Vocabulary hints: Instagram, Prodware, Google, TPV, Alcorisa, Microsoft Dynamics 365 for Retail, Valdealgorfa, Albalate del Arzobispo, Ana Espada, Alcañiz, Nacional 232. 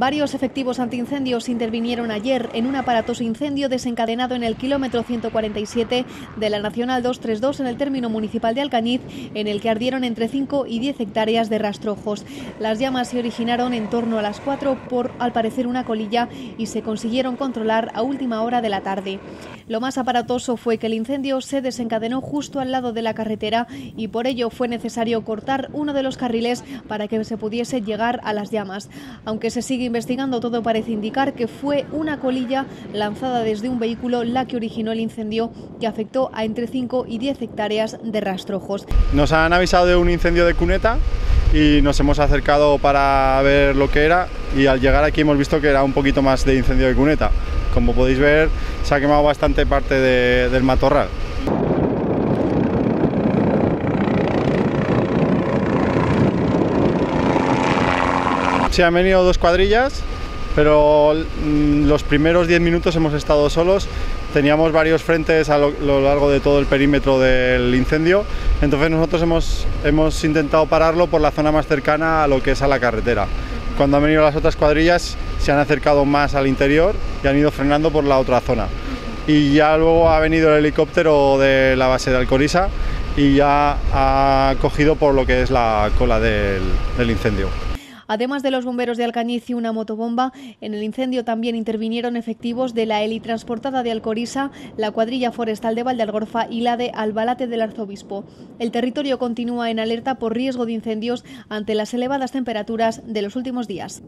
Varios efectivos antiincendios intervinieron ayer en un aparatoso incendio desencadenado en el kilómetro 147 de la Nacional 232 en el término municipal de Alcañiz, en el que ardieron entre 5 y 10 hectáreas de rastrojos. Las llamas se originaron en torno a las 4 por, al parecer, una colilla y se consiguieron controlar a última hora de la tarde. Lo más aparatoso fue que el incendio se desencadenó justo al lado de la carretera y por ello fue necesario cortar uno de los carriles para que se pudiese llegar a las llamas. Aunque se sigue investigando, todo parece indicar que fue una colilla lanzada desde un vehículo la que originó el incendio, que afectó a entre 5 y 10 hectáreas de rastrojos. Nos han avisado de un incendio de cuneta y nos hemos acercado para ver lo que era, y al llegar aquí hemos visto que era un poquito más de incendio de cuneta. Como podéis ver, se ha quemado bastante parte del matorral. Sí, han venido dos cuadrillas, pero los primeros 10 minutos hemos estado solos. Teníamos varios frentes a lo largo de todo el perímetro del incendio, entonces nosotros hemos intentado pararlo por la zona más cercana a lo que es a la carretera. Cuando han venido las otras cuadrillas se han acercado más al interior y han ido frenando por la otra zona. Y ya luego ha venido el helicóptero de la base de Alcorisa y ya ha cogido por lo que es la cola del incendio. Además de los bomberos de Alcañiz y una motobomba, en el incendio también intervinieron efectivos de la helitransportada de Alcorisa, la cuadrilla forestal de Valdealgorfa y la de Albalate del Arzobispo. El territorio continúa en alerta por riesgo de incendios ante las elevadas temperaturas de los últimos días.